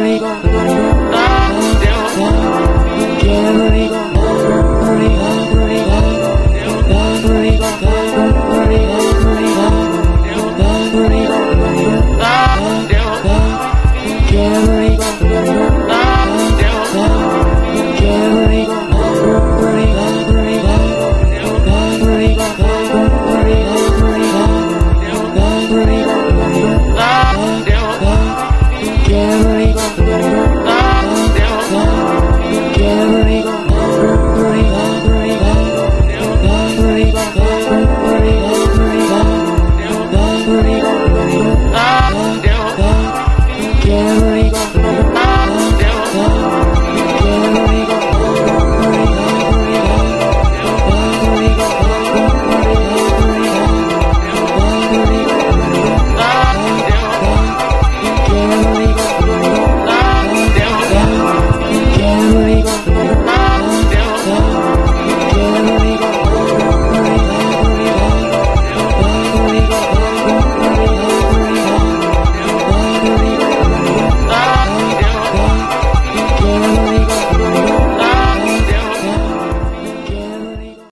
Gary